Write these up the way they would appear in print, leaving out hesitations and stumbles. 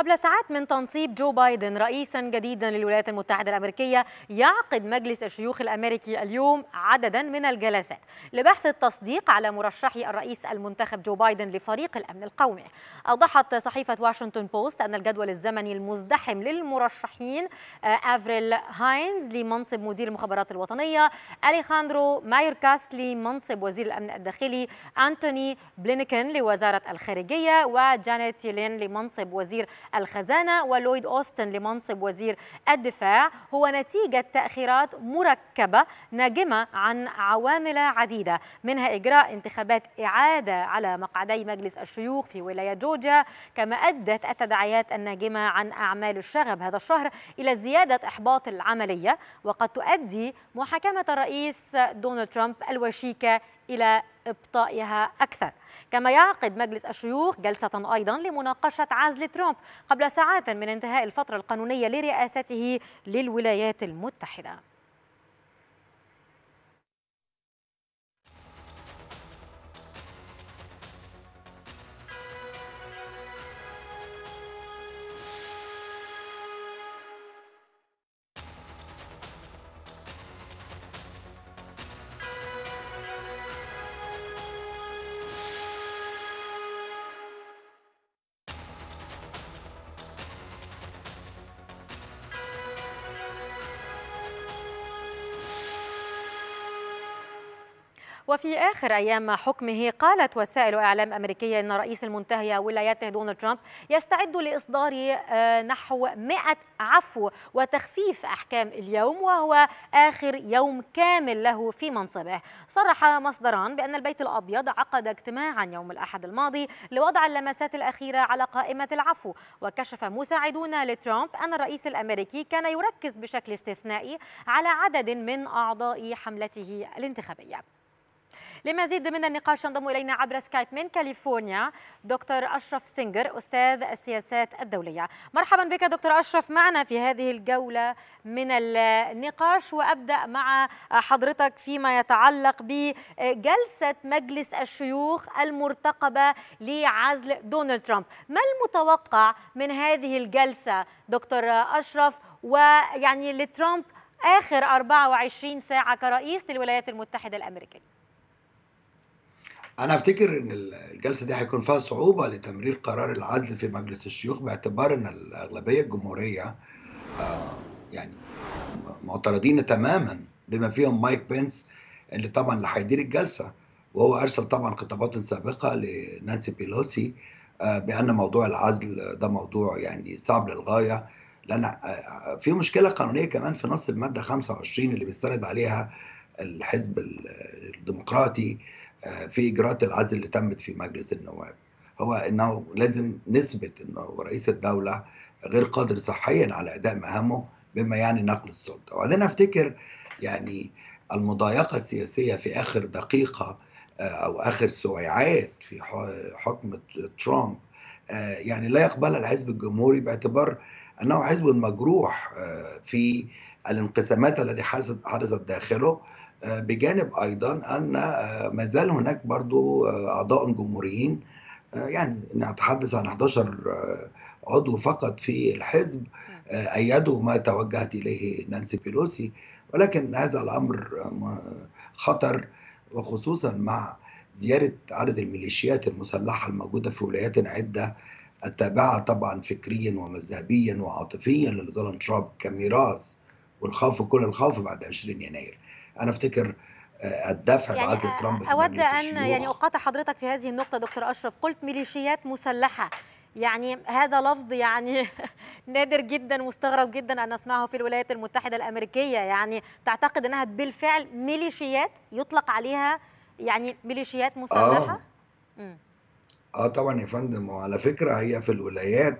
قبل ساعات من تنصيب جو بايدن رئيسا جديدا للولايات المتحدة الأمريكية، يعقد مجلس الشيوخ الأمريكي اليوم عددا من الجلسات لبحث التصديق على مرشحي الرئيس المنتخب جو بايدن لفريق الأمن القومي. أوضحت صحيفة واشنطن بوست أن الجدول الزمني المزدحم للمرشحين أفريل هاينز لمنصب مدير المخابرات الوطنية، أليخاندرو مايوركاس لمنصب وزير الأمن الداخلي، أنتوني بلينكن لوزارة الخارجية، وجانيت يلين لمنصب وزير الخزانة، ولويد أوستن لمنصب وزير الدفاع، هو نتيجة تأخيرات مركبة ناجمة عن عوامل عديدة، منها إجراء انتخابات إعادة على مقعدي مجلس الشيوخ في ولاية جورجيا، كما أدت التداعيات الناجمة عن أعمال الشغب هذا الشهر إلى زيادة إحباط العملية، وقد تؤدي محاكمة الرئيس دونالد ترامب الوشيكة إلى إبطائها أكثر. كما يعقد مجلس الشيوخ جلسة أيضا لمناقشة عزل ترامب قبل ساعات من انتهاء الفترة القانونية لرئاسته للولايات المتحدة. وفي آخر أيام حكمه، قالت وسائل إعلام أمريكية أن رئيس المنتهية ولايته دونالد ترامب يستعد لإصدار نحو 100 عفو وتخفيف أحكام اليوم، وهو آخر يوم كامل له في منصبه. صرح مصدران بأن البيت الأبيض عقد اجتماعا يوم الأحد الماضي لوضع اللمسات الأخيرة على قائمة العفو، وكشف مساعدون لترامب أن الرئيس الأمريكي كان يركز بشكل استثنائي على عدد من أعضاء حملته الانتخابية. لمزيد من النقاش ينضم إلينا عبر سكايب من كاليفورنيا دكتور أشرف سينجر، أستاذ السياسات الدولية. مرحبا بك دكتور أشرف معنا في هذه الجولة من النقاش، وأبدأ مع حضرتك فيما يتعلق بجلسة مجلس الشيوخ المرتقبة لعزل دونالد ترامب. ما المتوقع من هذه الجلسة دكتور أشرف، ويعني لترامب آخر 24 ساعة كرئيس للولايات المتحدة الأمريكية؟ أنا أفتكر إن الجلسة دي هيكون فيها صعوبة لتمرير قرار العزل في مجلس الشيوخ، باعتبار إن الأغلبية الجمهورية يعني معترضين تماما، بما فيهم مايك بينس اللي طبعا اللي هيدير الجلسة، وهو أرسل طبعا خطابات سابقة لنانسي بيلوسي بأن موضوع العزل ده موضوع يعني صعب للغاية، لأن في مشكلة قانونية كمان في نص المادة 25 اللي بيستند عليها الحزب الديمقراطي في إجراءات العزل اللي تمت في مجلس النواب، هو أنه لازم نثبت أنه رئيس الدولة غير قادر صحيا على أداء مهامه، بما يعني نقل السلطة. وبعدين أفتكر يعني المضايقة السياسية في آخر دقيقة أو آخر سويعات في حكم ترامب يعني لا يقبلها الحزب الجمهوري، باعتبار أنه حزب مجروح في الانقسامات التي حدثت داخله، بجانب أيضا أن ما زال هناك برضو أعضاء جمهوريين، يعني نتحدث عن 11 عضو فقط في الحزب أيدوا ما توجهت إليه نانسي بيلوسي، ولكن هذا الأمر خطر، وخصوصا مع زيادة عدد الميليشيات المسلحة الموجودة في ولايات عدة، التابعة طبعا فكريا ومذهبيا وعاطفيا لدونالد ترامب كميراث، والخوف كل الخوف بعد 20 يناير. أنا أفتكر الدفع يعني بعزل ترامب. أود أن يعني أقاطع حضرتك في هذه النقطة دكتور أشرف، قلت ميليشيات مسلحة، يعني هذا لفظ يعني نادر جدا، مستغرب جدا أن نسمعه في الولايات المتحدة الأمريكية، يعني تعتقد أنها بالفعل ميليشيات يطلق عليها يعني ميليشيات مسلحة؟ طبعا يا فندم، وعلى فكرة هي في الولايات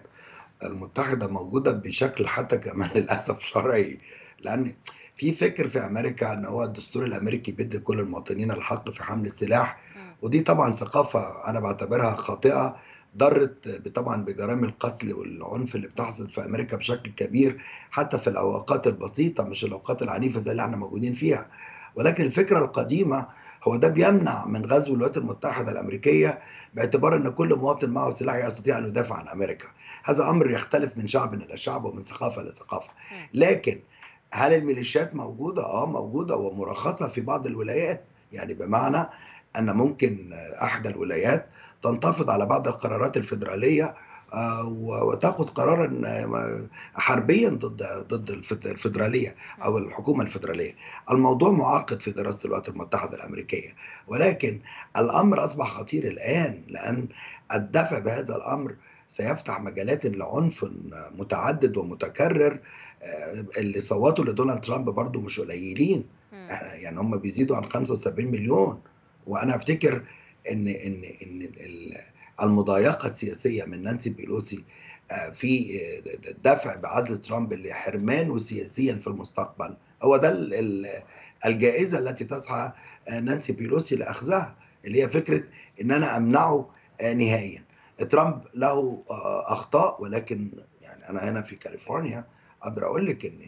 المتحدة موجودة بشكل حتى كمان للأسف شرعي، لأن في فكر في امريكا ان هو الدستور الامريكي بيدي كل المواطنين الحق في حمل السلاح، ودي طبعا ثقافه انا بعتبرها خاطئه، ضرت طبعا بجرائم القتل والعنف اللي بتحصل في امريكا بشكل كبير، حتى في الاوقات البسيطه مش الاوقات العنيفه زي اللي احنا موجودين فيها. ولكن الفكره القديمه هو ده بيمنع من غزو الولايات المتحده الامريكيه، باعتبار ان كل مواطن معه سلاح يستطيع ان يدافع عن امريكا. هذا أمر يختلف من شعب إلى شعب ومن ثقافة إلى ثقافة. لكن هل الميليشيات موجودة؟ موجودة ومرخصة في بعض الولايات، يعني بمعنى أن ممكن أحد الولايات تنتفض على بعض القرارات الفيدرالية وتأخذ قرارا حربيا ضد الفيدرالية أو الحكومة الفيدرالية. الموضوع معقد في دراسة الولايات المتحدة الأمريكية، ولكن الأمر أصبح خطير الآن، لأن الدفع بهذا الأمر سيفتح مجالات لعنف متعدد ومتكرر. اللي صوتوا لدونالد ترامب برضو مش قليلين، يعني هم بيزيدوا عن 75 مليون، وأنا أفتكر إن المضايقة السياسية من نانسي بيلوسي في الدفع بعزل ترامب لحرمانه سياسيا في المستقبل، هو ده الجائزة التي تسعى نانسي بيلوسي لأخذها، اللي هي فكرة إن أنا أمنعه نهائيا. ترامب له أخطاء، ولكن يعني أنا هنا في كاليفورنيا أقدر أقول لك إن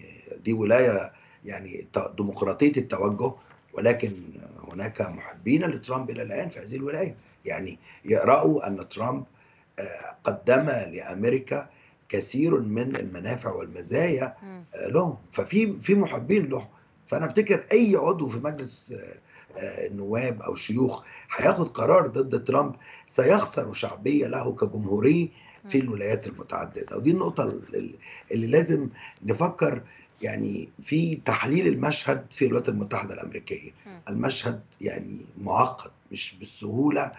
دي ولاية يعني ديمقراطية التوجه، ولكن هناك محبين لترامب إلى الآن في هذه الولاية، يعني يرأوا أن ترامب قدم لأمريكا كثير من المنافع والمزايا لهم، ففي محبين له. فأنا أفتكر أي عضو في مجلس النواب أو الشيوخ هياخد قرار ضد ترامب سيخسر شعبية له كجمهوري في الولايات المتعددة، ودي النقطة اللي لازم نفكر يعني في تحليل المشهد في الولايات المتحدة الأمريكية. المشهد يعني معقد، مش بالسهولة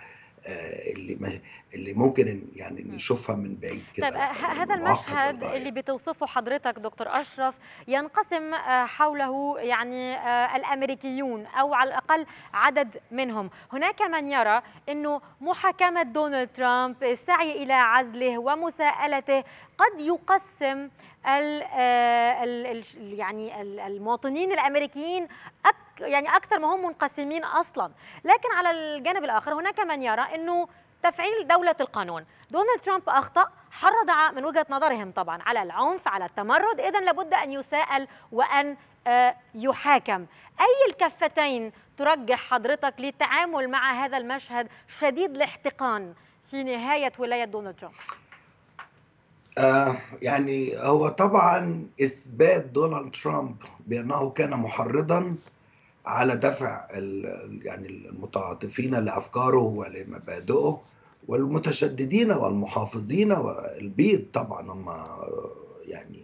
اللي ممكن يعني نشوفها من بعيد كده. طيب هذا المشهد اللي بتوصفه حضرتك دكتور أشرف ينقسم حوله يعني الأمريكيون أو على الأقل عدد منهم. هناك من يرى أنه محاكمة دونالد ترامب، السعي إلى عزله ومساءلته، قد يقسم يعني المواطنين الأمريكيين يعني أكثر ما هم منقسمين أصلا. لكن على الجانب الآخر هناك من يرى أنه تفعيل دولة القانون، دونالد ترامب أخطأ، حرض من وجهة نظرهم طبعا على العنف، على التمرد، إذن لابد أن يساءل وأن يحاكم. أي الكفتين ترجح حضرتك للتعامل مع هذا المشهد شديد الاحتقان في نهاية ولاية دونالد ترامب؟ يعني هو طبعا إثبات دونالد ترامب بأنه كان محرضا على دفع يعني المتعاطفين لأفكاره ولمبادئه، والمتشددين والمحافظين والبيض طبعا هم يعني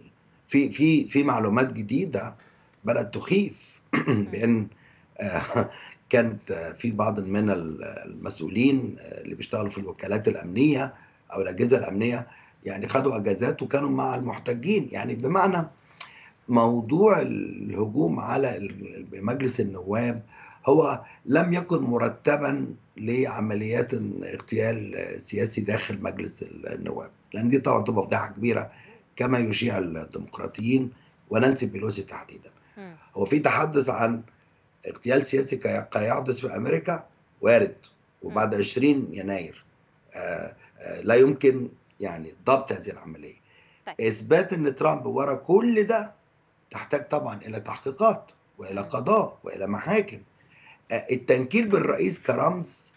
في معلومات جديدة بدأت تخيف بأن كانت في بعض من المسؤولين اللي بيشتغلوا في الوكالات الأمنية أو الأجهزة الأمنية يعني خدوا أجازات وكانوا مع المحتجين، يعني بمعنى موضوع الهجوم على مجلس النواب هو لم يكن مرتبا لعمليات اغتيال سياسي داخل مجلس النواب، لأن دي طبعا تبقى فضيحة كبيرة كما يشيع الديمقراطيين ونانسي بيلوسي تحديدا. هو في تحدث عن اغتيال سياسي كيحدث في أمريكا، وارد، وبعد 20 يناير لا يمكن يعني ضبط هذه العملية. إثبات أن ترامب ورا كل ده تحتاج طبعا إلى تحقيقات وإلى قضاء وإلى محاكم. التنكيل بالرئيس كرمز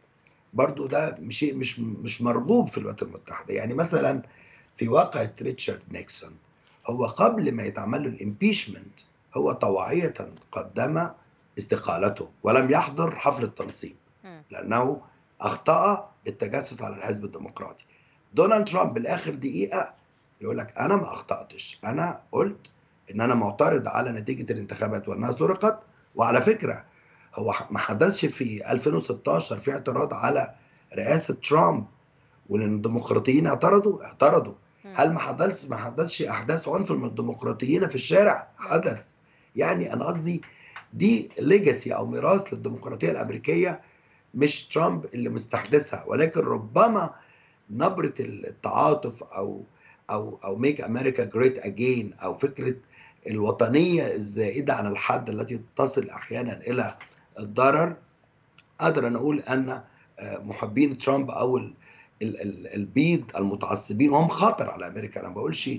برضو ده شيء مش مرغوب في الولايات المتحدة. يعني مثلا في واقعة ريتشارد نيكسون، هو قبل ما يتعمل له الامبيشمنت هو طوعية قدم استقالته ولم يحضر حفل التنصيب لأنه أخطأ بالتجسس على الحزب الديمقراطي. دونالد ترامب بالآخر دقيقة يقول لك أنا ما أخطأتش، أنا قلت إن أنا معترض على نتيجة الانتخابات وأنها سرقت. وعلى فكرة هو ما حدثش في 2016 في اعتراض على رئاسة ترامب ولأن الديمقراطيين اعترضوا. هل ما حدثش أحداث عنف من الديمقراطيين في الشارع؟ حدث. يعني أنا قصدي دي ليجاسي أو ميراث للديمقراطية الأمريكية، مش ترامب اللي مستحدثها، ولكن ربما نبرة التعاطف أو ميك أمريكا جريت أجين أو فكرة الوطنية الزائدة عن الحد التي تصل أحيانا إلى الضرر. أقدر أن أقول أن محبين ترامب أو البيض المتعصبين وهم خطر على أمريكا، أنا ما بقولش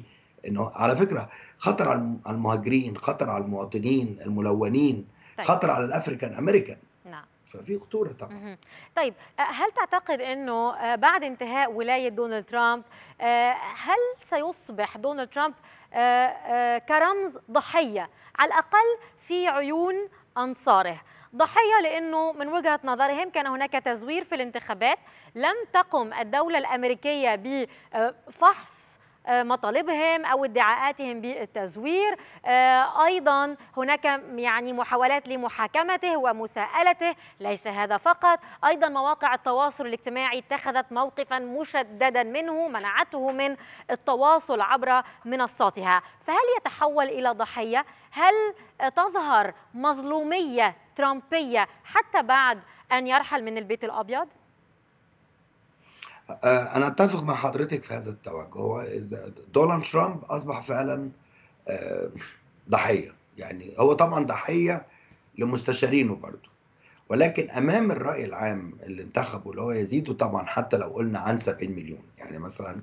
إنه على فكرة خطر على المهاجرين، خطر على المواطنين الملونين، خطر على الأفريكان أمريكان. ففي خطورة طبعا. طيب هل تعتقد أنه بعد انتهاء ولاية دونالد ترامب هل سيصبح دونالد ترامب كرمز ضحية على الأقل في عيون أنصاره؟ ضحية لأنه من وجهة نظرهم كان هناك تزوير في الانتخابات، لم تقم الدولة الأمريكية بفحص مطالبهم أو ادعاءاتهم بالتزوير، أيضا هناك يعني محاولات لمحاكمته ومساءلته، ليس هذا فقط، أيضا مواقع التواصل الاجتماعي اتخذت موقفا مشددا منه، منعته من التواصل عبر منصاتها، فهل يتحول إلى ضحية؟ هل تظهر مظلومية ترامبية حتى بعد أن يرحل من البيت الأبيض؟ أنا أتفق مع حضرتك في هذا التوجه. هو دونالد ترامب أصبح فعلا ضحية، يعني هو طبعا ضحية لمستشارينه برضه، ولكن أمام الرأي العام اللي انتخبه اللي هو يزيده طبعا حتى لو قلنا عن 70 مليون، يعني مثلا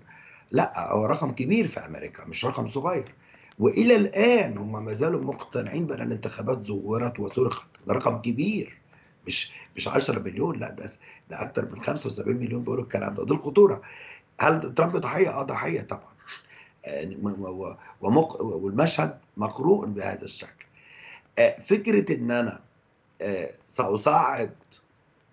لا هو رقم كبير في أمريكا مش رقم صغير، وإلى الآن هم ما زالوا مقتنعين بأن الانتخابات زورت وسرقت، ده رقم كبير، مش 10 مليون لا، ده اكتر من 75 مليون بيقولوا الكلام ده، دول خطوره. هل ترامب ضحيه؟ ضحيه طبعا، والمشهد مقروء بهذا الشكل. فكره ان انا ساصعد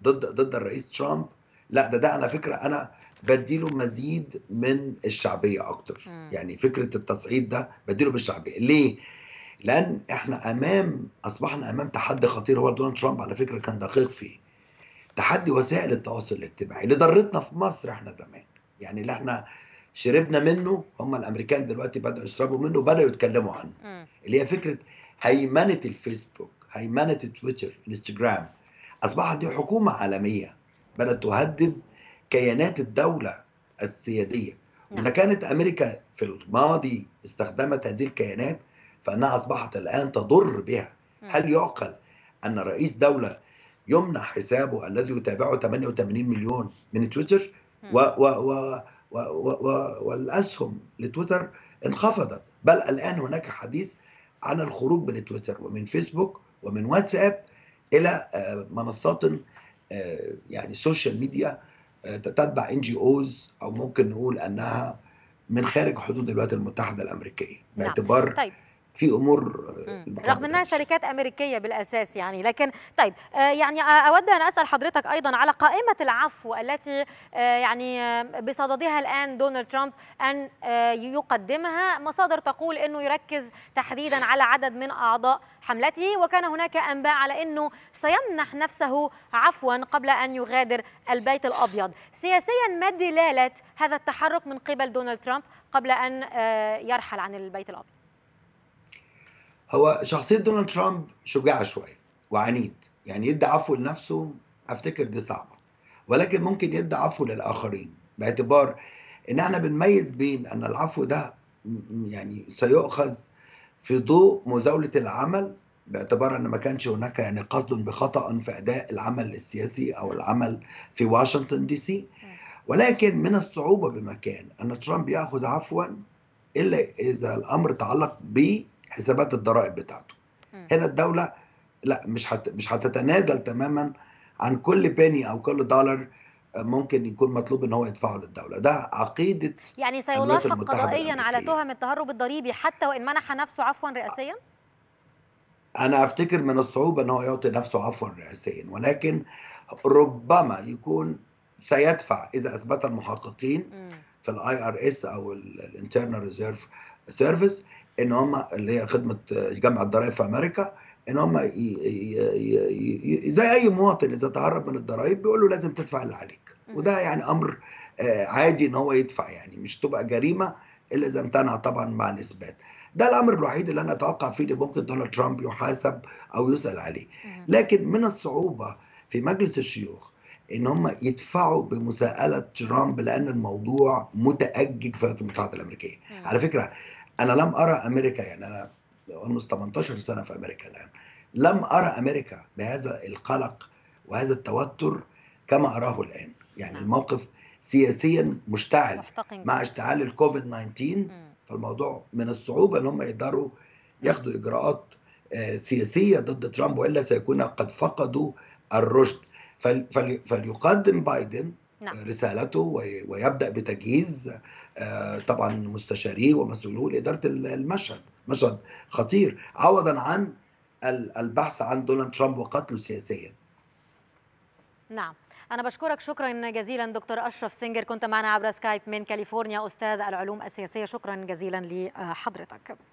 ضد الرئيس ترامب، لا ده انا فكره انا بديله مزيد من الشعبيه اكتر، يعني فكره التصعيد ده بديله بالشعبيه، ليه؟ لأن احنا أصبحنا أمام تحدي خطير، هو دونالد ترامب على فكرة كان دقيق فيه، تحدي وسائل التواصل الاجتماعي اللي ضرتنا في مصر احنا زمان، يعني اللي احنا شربنا منه هم الأمريكان دلوقتي بدأوا يشربوا منه وبدأوا يتكلموا عنه، اللي هي فكرة هيمنة الفيسبوك، هيمنة تويتر، الانستجرام، أصبحت دي حكومة عالمية بدأت تهدد كيانات الدولة السيادية، وإذا كانت أمريكا في الماضي استخدمت هذه الكيانات فأنها أصبحت الآن تضر بها. هل يعقل أن رئيس دولة يمنع حسابه الذي يتابعه 88 مليون من تويتر؟ والأسهم لتويتر انخفضت، بل الآن هناك حديث عن الخروج من تويتر ومن فيسبوك ومن واتساب إلى منصات يعني سوشيال ميديا تتبع NGOs أو ممكن نقول أنها من خارج حدود الولايات المتحدة الأمريكية باعتبار طيب. في امور رغم انها شركات امريكيه بالاساس يعني، لكن طيب يعني اود ان اسال حضرتك ايضا على قائمه العفو التي يعني بصددها الان دونالد ترامب ان يقدمها، مصادر تقول انه يركز تحديدا على عدد من اعضاء حملته، وكان هناك انباء على انه سيمنح نفسه عفوا قبل ان يغادر البيت الابيض. سياسيا ما دلاله هذا التحرك من قبل دونالد ترامب قبل ان يرحل عن البيت الابيض؟ هو شخصية دونالد ترامب شجاع شوية وعنيد، يعني يدي عفو لنفسه أفتكر دي صعبة، ولكن ممكن يدي عفو للآخرين باعتبار إن احنا بنميز بين أن العفو ده يعني سيؤخذ في ضوء مزاولة العمل، باعتبار أن ما كانش هناك يعني قصد بخطأ في أداء العمل السياسي أو العمل في واشنطن دي سي، ولكن من الصعوبة بمكان أن ترامب يأخذ عفوا إلا إذا الأمر تعلق ب حسابات الضرائب بتاعته. هنا الدولة لا مش هتتنازل تماما عن كل بني او كل دولار ممكن يكون مطلوب ان هو يدفعه للدولة، ده عقيدة يعني سيلاحق قضائيا على تهم التهرب الضريبي حتى وان منح نفسه عفوا رئاسيا؟ انا افتكر من الصعوبة ان هو يعطي نفسه عفوا رئاسيا، ولكن ربما يكون سيدفع اذا اثبت المحققين في الIRS او الانترنال ريزيرف سيرفيس ان هم اللي هي خدمه جمع الضرائب في امريكا، ان هم زي اي مواطن اذا تهرب من الضرائب بيقولوا لازم تدفع اللي عليك، وده يعني امر عادي ان هو يدفع، يعني مش تبقى جريمه الا اذا امتنع طبعا مع الاثبات. ده الامر الوحيد اللي انا اتوقع فيه اللي ممكن دونالد ترامب يحاسب او يسال عليه، لكن من الصعوبه في مجلس الشيوخ ان هم يدفعوا بمساءله ترامب لان الموضوع متاجج في الولايات المتحده الامريكيه. على فكره أنا لم أرى أمريكا، يعني أنا 18 سنة في أمريكا الآن، لم أرى أمريكا بهذا القلق وهذا التوتر كما أراه الآن، يعني الموقف سياسيا مشتعل مع اشتعال الكوفيد-19، فالموضوع من الصعوبة أن هم يقدروا ياخدوا إجراءات سياسية ضد ترامب، وإلا سيكون قد فقدوا الرشد. فليقدم بايدن رسالته ويبدأ بتجهيز طبعا مستشاريه ومسؤولوه لإدارة المشهد، مشهد خطير، عوضا عن البحث عن دونالد ترامب وقتله سياسيا. نعم، أنا بشكرك شكرا جزيلا دكتور أشرف سينجر، كنت معنا عبر سكايب من كاليفورنيا، أستاذ العلوم السياسية، شكرا جزيلا لحضرتك.